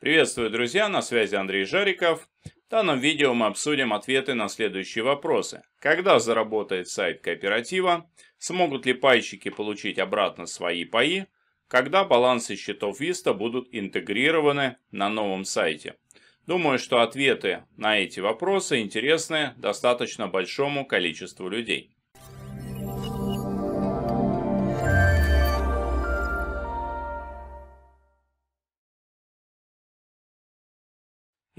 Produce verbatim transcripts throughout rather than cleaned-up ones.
Приветствую, друзья, на связи Андрей Жариков. В данном видео мы обсудим ответы на следующие вопросы. Когда заработает сайт кооператива? Смогут ли пайщики получить обратно свои паи? Когда балансы счетов ВИСТА будут интегрированы на новом сайте? Думаю, что ответы на эти вопросы интересны достаточно большому количеству людей.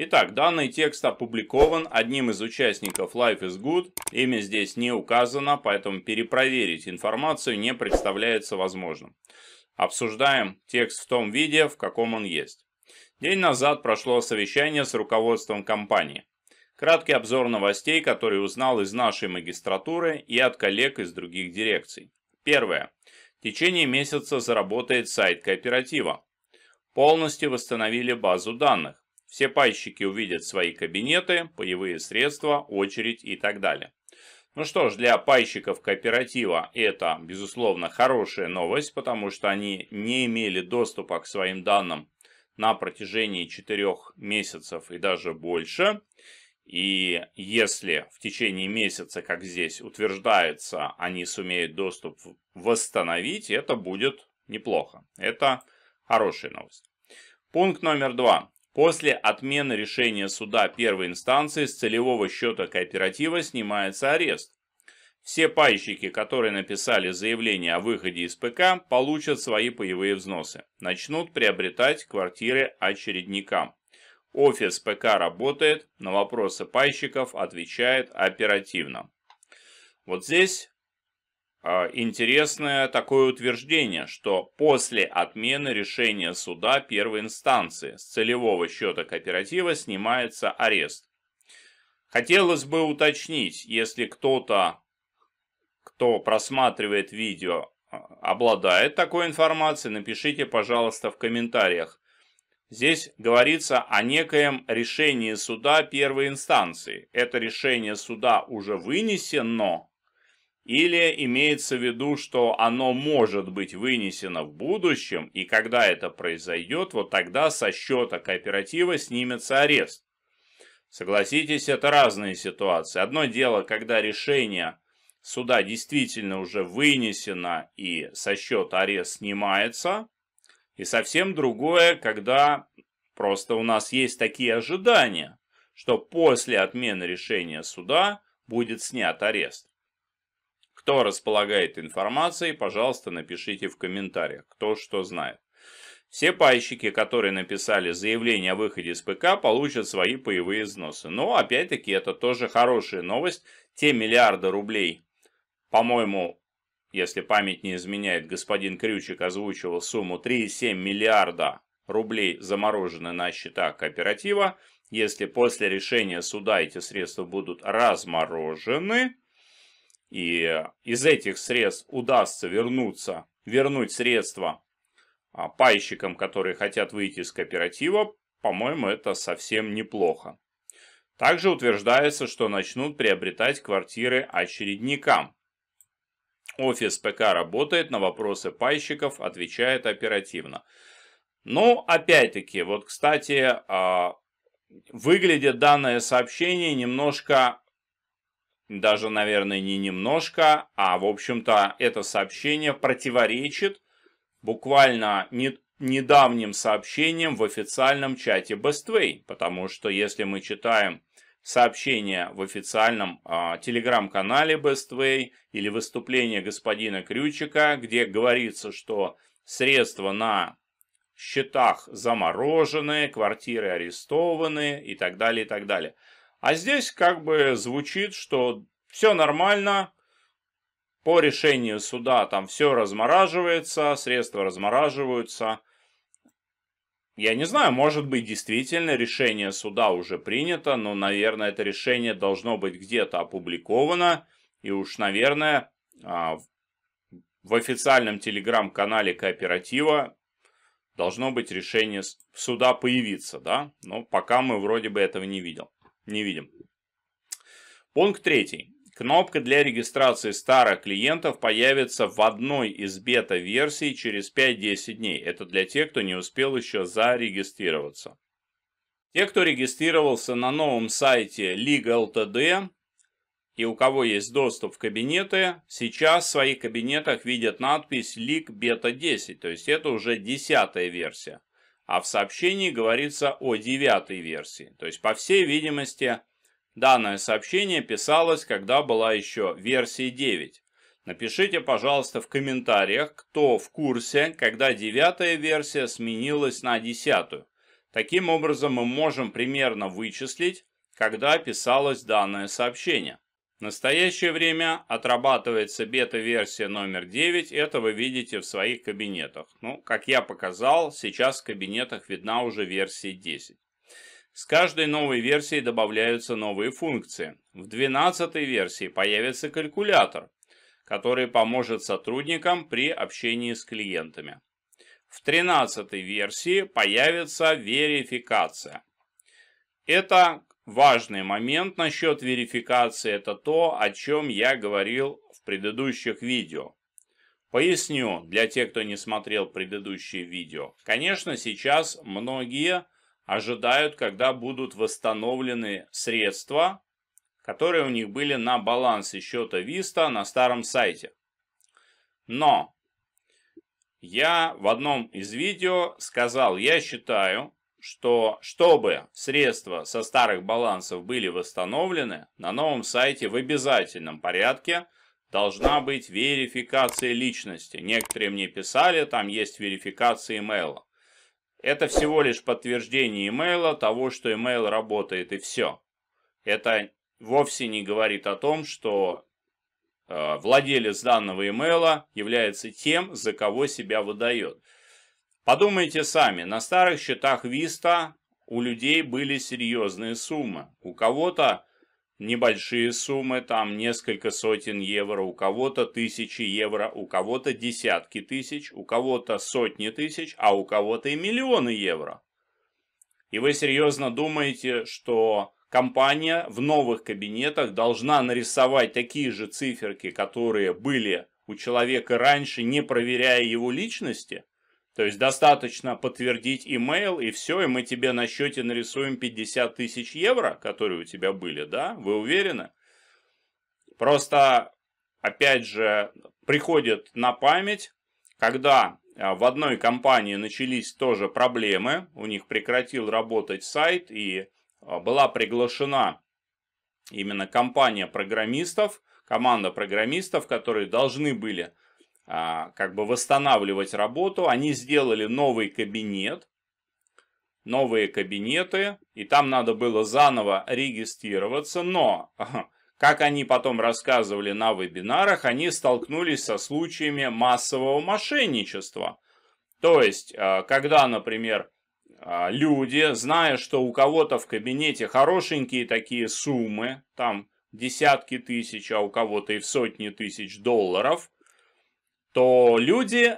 Итак, данный текст опубликован одним из участников Life is Good, имя здесь не указано, поэтому перепроверить информацию не представляется возможным. Обсуждаем текст в том виде, в каком он есть. День назад прошло совещание с руководством компании. Краткий обзор новостей, который узнал из нашей магистратуры и от коллег из других дирекций. Первое. В течение месяца заработает сайт кооператива. Полностью восстановили базу данных. Все пайщики увидят свои кабинеты, паевые средства, очередь и так далее. Ну что ж, для пайщиков кооператива это, безусловно, хорошая новость, потому что они не имели доступа к своим данным на протяжении четырёх месяцев и даже больше. И если в течение месяца, как здесь утверждается, они сумеют доступ восстановить, это будет неплохо. Это хорошая новость. Пункт номер два. После отмены решения суда первой инстанции с целевого счета кооператива снимается арест. Все пайщики, которые написали заявление о выходе из ПК, получат свои паевые взносы. Начнут приобретать квартиры очередникам. Офис ПК работает, на вопросы пайщиков отвечает оперативно. Вот здесь э, интересное такое утверждение, что после отмены решения суда первой инстанции с целевого счета кооператива снимается арест. Хотелось бы уточнить, если кто-то, кто просматривает видео, обладает такой информацией, напишите, пожалуйста, в комментариях. Здесь говорится о некоем решении суда первой инстанции. Это решение суда уже вынесено или имеется в виду, что оно может быть вынесено в будущем, и когда это произойдет, вот тогда со счета кооператива снимется арест. Согласитесь, это разные ситуации. Одно дело, когда решение суда действительно уже вынесено и со счета арест снимается. И совсем другое, когда просто у нас есть такие ожидания, что после отмены решения суда будет снят арест. Кто располагает информацией, пожалуйста, напишите в комментариях, кто что знает. Все пайщики, которые написали заявление о выходе из ПК, получат свои паевые взносы. Но, опять-таки, это тоже хорошая новость. Те миллиарды рублей, по-моему, если память не изменяет, господин Крючик озвучивал сумму три и семь десятых миллиарда рублей заморожены на счетах кооператива. Если после решения суда эти средства будут разморожены, и из этих средств удастся вернуться, вернуть средства пайщикам, которые хотят выйти из кооператива, по-моему, это совсем неплохо. Также утверждается, что начнут приобретать квартиры очередникам. Офис ПК работает, на вопросы пайщиков отвечает оперативно. Но, опять-таки, вот, кстати, выглядит данное сообщение немножко, даже, наверное, не немножко, а, в общем-то, это сообщение противоречит буквально не недавним сообщением в официальном чате Bestway, потому что если мы читаем сообщение в официальном э, телеграм-канале Bestway или выступление господина Крючика, где говорится, что средства на счетах заморожены, квартиры арестованы и так далее, и так далее. А здесь как бы звучит, что все нормально, по решению суда там все размораживается, средства размораживаются. Я не знаю, может быть, действительно решение суда уже принято, но, наверное, это решение должно быть где-то опубликовано. И уж, наверное, в официальном телеграм-канале кооператива должно быть решение суда появиться, да? Но пока мы вроде бы этого не видел, не видим. Пункт третий. Кнопка для регистрации старых клиентов появится в одной из бета-версий через пять-десять дней. Это для тех, кто не успел еще зарегистрироваться. Те, кто регистрировался на новом сайте лиг точка эл ти ди и у кого есть доступ в кабинеты, сейчас в своих кабинетах видят надпись лиг бета десять, то есть это уже десятая версия. А в сообщении говорится о девятой версии. То есть, по всей видимости, данное сообщение писалось, когда была еще версия девять. Напишите, пожалуйста, в комментариях, кто в курсе, когда девятая версия сменилась на десятую. Таким образом, мы можем примерно вычислить, когда писалось данное сообщение. В настоящее время отрабатывается бета-версия номер девять, это вы видите в своих кабинетах. Ну, как я показал, сейчас в кабинетах видна уже версия десять. С каждой новой версией добавляются новые функции. В двенадцатой версии появится калькулятор, который поможет сотрудникам при общении с клиентами. В тринадцатой версии появится верификация. Это важный момент насчет верификации, это то, о чем я говорил в предыдущих видео. Поясню для тех, кто не смотрел предыдущие видео. Конечно, сейчас многие ожидают, когда будут восстановлены средства, которые у них были на балансе счета виста на старом сайте. Но я в одном из видео сказал, я считаю, что чтобы средства со старых балансов были восстановлены, на новом сайте в обязательном порядке должна быть верификация личности. Некоторые мне писали, там есть верификация имейла. Это всего лишь подтверждение имейла, того, что имейл работает и все. Это вовсе не говорит о том, что э, владелец данного имейла является тем, за кого себя выдает. Подумайте сами, на старых счетах виста у людей были серьезные суммы. У кого-то небольшие суммы, там несколько сотен евро, у кого-то тысячи евро, у кого-то десятки тысяч, у кого-то сотни тысяч, а у кого-то и миллионы евро. И вы серьезно думаете, что компания в новых кабинетах должна нарисовать такие же циферки, которые были у человека раньше, не проверяя его личности? То есть достаточно подтвердить имейл и все, и мы тебе на счете нарисуем пятьдесят тысяч евро, которые у тебя были, да? Вы уверены? Просто, опять же, приходит на память, когда в одной компании начались тоже проблемы, у них прекратил работать сайт и была приглашена именно компания программистов, команда программистов, которые должны были как бы восстанавливать работу, они сделали новый кабинет, новые кабинеты, и там надо было заново регистрироваться, но, как они потом рассказывали на вебинарах, они столкнулись со случаями массового мошенничества. То есть, когда, например, люди, зная, что у кого-то в кабинете хорошенькие такие суммы, там десятки тысяч, а у кого-то и в сотни тысяч долларов, то люди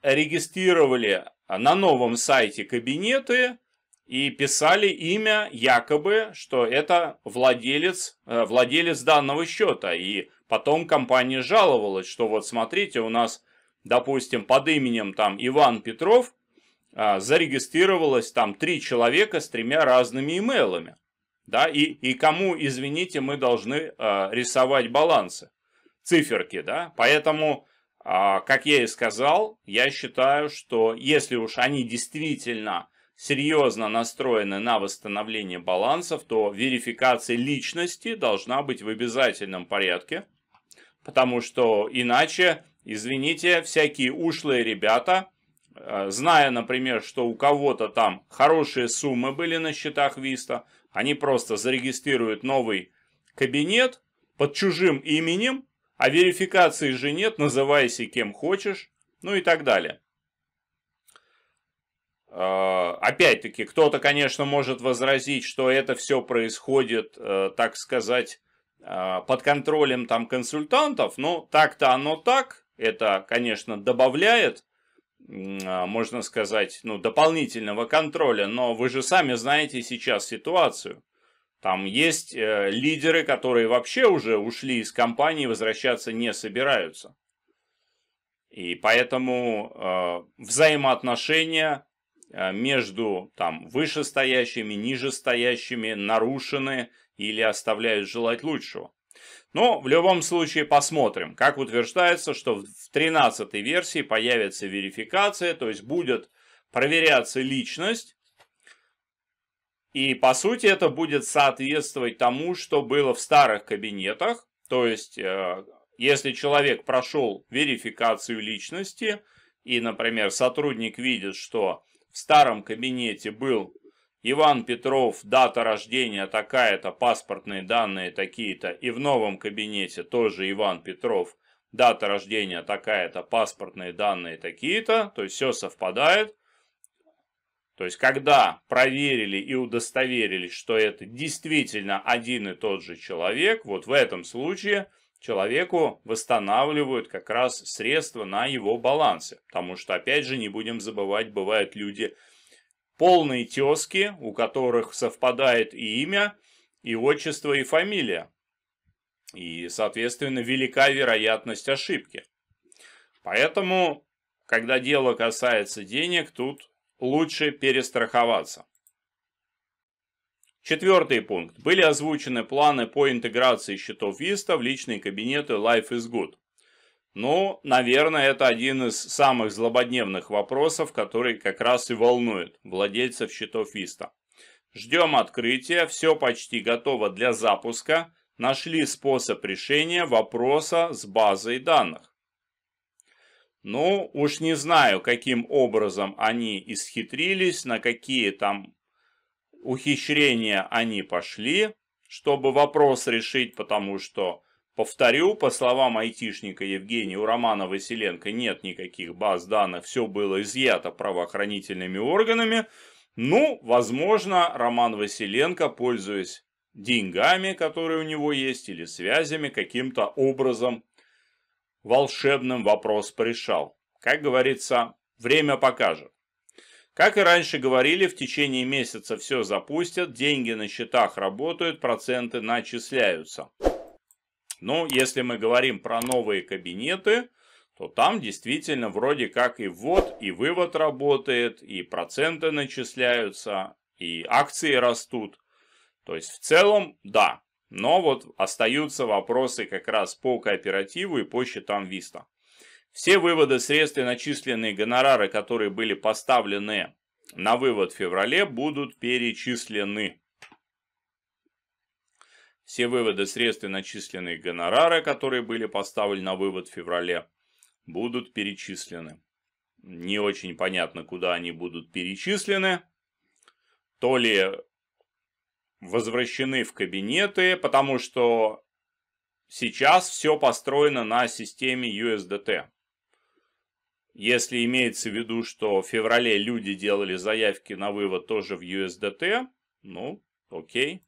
регистрировали на новом сайте кабинеты и писали имя якобы, что это владелец, владелец данного счета. И потом компания жаловалась, что вот смотрите, у нас, допустим, под именем там Иван Петров зарегистрировалось там три человека с тремя разными имейлами. Да? И, и кому, извините, мы должны рисовать балансы, циферки, да? Поэтому... Как я и сказал, я считаю, что если уж они действительно серьезно настроены на восстановление балансов, то верификация личности должна быть в обязательном порядке, потому что иначе, извините, всякие ушлые ребята, зная, например, что у кого-то там хорошие суммы были на счетах виста, они просто зарегистрируют новый кабинет под чужим именем, а верификации же нет, называйся кем хочешь, ну и так далее. Опять-таки, кто-то, конечно, может возразить, что это все происходит, так сказать, под контролем там консультантов, но так-то оно так, это, конечно, добавляет, можно сказать, ну, дополнительного контроля, но вы же сами знаете сейчас ситуацию. Там есть э, лидеры, которые вообще уже ушли из компании, возвращаться не собираются. И поэтому э, взаимоотношения между там вышестоящими, нижестоящими нарушены или оставляют желать лучшего. Но в любом случае посмотрим, как утверждается, что в тринадцатой версии появится верификация, то есть будет проверяться личность. И по сути это будет соответствовать тому, что было в старых кабинетах. То есть, если человек прошел верификацию личности, и, например, сотрудник видит, что в старом кабинете был Иван Петров, дата рождения такая-то, паспортные данные такие-то, и в новом кабинете тоже Иван Петров, дата рождения такая-то, паспортные данные такие-то, то есть все совпадает. То есть, когда проверили и удостоверились, что это действительно один и тот же человек, вот в этом случае человеку восстанавливают как раз средства на его балансе. Потому что, опять же, не будем забывать, бывают люди полные тезки, у которых совпадает и имя, и отчество, и фамилия. И, соответственно, велика вероятность ошибки. Поэтому, когда дело касается денег, тут лучше перестраховаться. Четвертый пункт. Были озвучены планы по интеграции счетов виста в личные кабинеты Life is Good. Ну, наверное, это один из самых злободневных вопросов, который как раз и волнует владельцев счетов виста. Ждем открытия, все почти готово для запуска. Нашли способ решения вопроса с базой данных. Ну, уж не знаю, каким образом они исхитрились, на какие там ухищрения они пошли, чтобы вопрос решить, потому что, повторю, по словам айтишника Евгения, у Романа Василенко нет никаких баз данных, все было изъято правоохранительными органами. Ну, возможно, Роман Василенко, пользуясь деньгами, которые у него есть, или связями, каким-то образом волшебным вопрос порешал. Как говорится, время покажет. Как и раньше говорили, в течение месяца все запустят, деньги на счетах работают, проценты начисляются. Но если мы говорим про новые кабинеты, то там действительно вроде как и ввод, и вывод работает, и проценты начисляются, и акции растут. То есть в целом да, но вот остаются вопросы как раз по кооперативу и по счетам виста. Все выводы средств и начисленные гонорары, которые были поставлены на вывод в феврале, будут перечислены. Все выводы средств и начисленные гонорары, которые были поставлены на вывод в феврале, будут перечислены. Не очень понятно, куда они будут перечислены. То ли возвращены в кабинеты, потому что сейчас все построено на системе ю эс ди ти. Если имеется в виду, что в феврале люди делали заявки на вывод тоже в ю эс ди ти, ну, окей.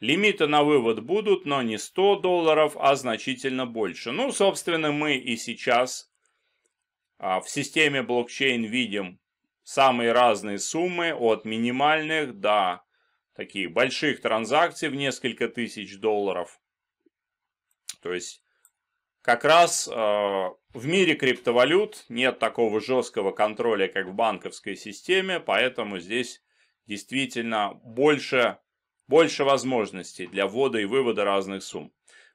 Лимиты на вывод будут, но не сто долларов, а значительно больше. Ну, собственно, мы и сейчас в системе блокчейн видим самые разные суммы, от минимальных до таких больших транзакций в несколько тысяч долларов. То есть, как раз э, в мире криптовалют нет такого жесткого контроля, как в банковской системе, поэтому здесь действительно больше, больше возможностей для ввода и вывода разных сумм.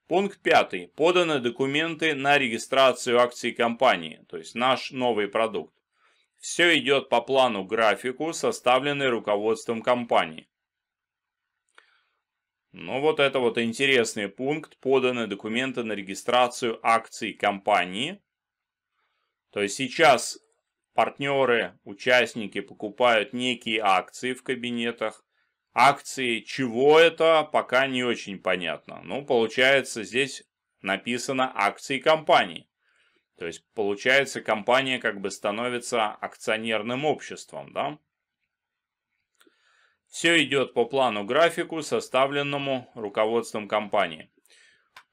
Пункт пятый. Поданы документы на регистрацию акций компании, то есть наш новый продукт. Все идет по плану графику, составленный руководством компании. Ну вот это вот интересный пункт. Поданы документы на регистрацию акций компании. То есть сейчас партнеры, участники покупают некие акции в кабинетах. Акции чего это, пока не очень понятно. Ну, получается, здесь написано акции компании. То есть, получается, компания как бы становится акционерным обществом, да? Все идет по плану-графику, составленному руководством компании.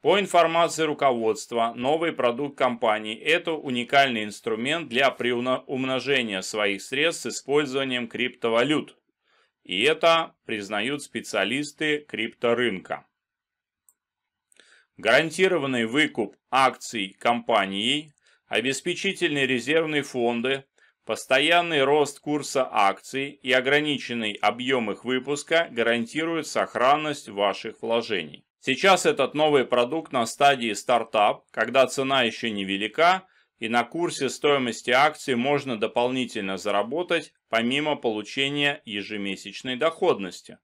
По информации руководства, новый продукт компании – это уникальный инструмент для приумножения своих средств с использованием криптовалют. И это признают специалисты крипторынка. Гарантированный выкуп акций компанией, обеспечительные резервные фонды, Постоянный рост курса акций и ограниченный объем их выпуска гарантируют сохранность ваших вложений. Сейчас этот новый продукт на стадии стартап, когда цена еще невелика, и на курсе стоимости акций можно дополнительно заработать, помимо получения ежемесячной доходности.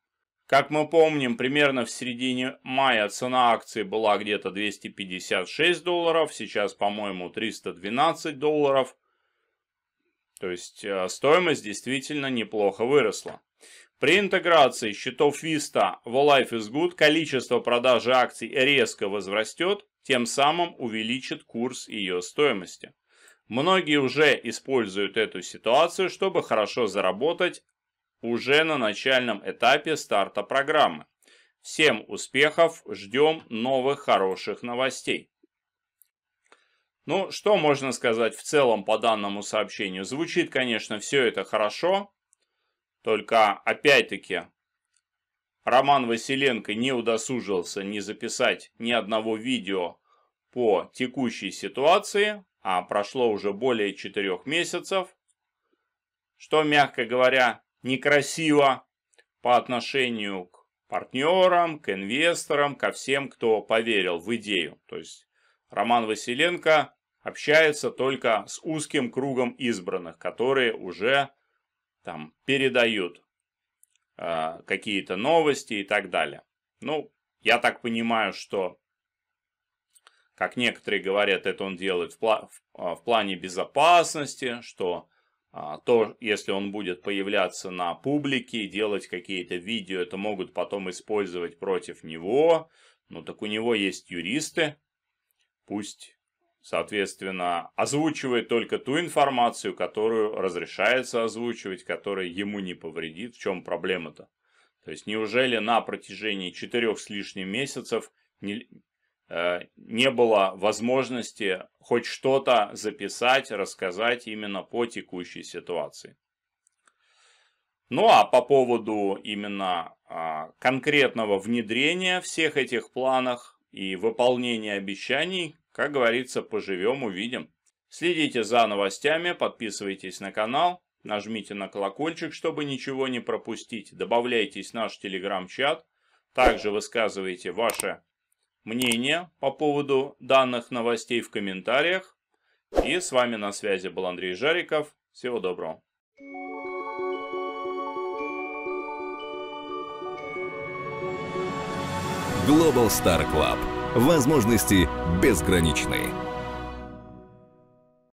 Как мы помним, примерно в середине мая цена акций была где-то двести пятьдесят шесть долларов, сейчас, по-моему, триста двенадцать долларов. То есть стоимость действительно неплохо выросла. При интеграции счетов Vista в Life is Good количество продажи акций резко возрастет, тем самым увеличит курс ее стоимости. Многие уже используют эту ситуацию, чтобы хорошо заработать уже на начальном этапе старта программы. Всем успехов, ждем новых хороших новостей. Ну, что можно сказать в целом по данному сообщению? Звучит, конечно, все это хорошо, только, опять-таки, Роман Василенко не удосужился ни записать ни одного видео по текущей ситуации, а прошло уже более четырёх месяцев, что, мягко говоря, некрасиво по отношению к партнерам, к инвесторам, ко всем, кто поверил в идею. То есть Роман Василенко общается только с узким кругом избранных, которые уже там передают э, какие-то новости и так далее. Ну, я так понимаю, что, как некоторые говорят, это он делает в, пла- в, в плане безопасности, что э, то, если он будет появляться на публике, делать какие-то видео, это могут потом использовать против него. Ну, так у него есть юристы. Пусть, соответственно, озвучивает только ту информацию, которую разрешается озвучивать, которая ему не повредит. В чем проблема-то? То есть, неужели на протяжении четырех с лишним месяцев не, э, не было возможности хоть что-то записать, рассказать именно по текущей ситуации? Ну а по поводу именно э, конкретного внедрения всех этих планов и выполнение обещаний, как говорится, поживем, увидим. Следите за новостями, подписывайтесь на канал, нажмите на колокольчик, чтобы ничего не пропустить, добавляйтесь в наш телеграм-чат, также высказывайте ваше мнение по поводу данных новостей в комментариях. И с вами на связи был Андрей Жариков. Всего доброго. Global Star Club. Возможности безграничны.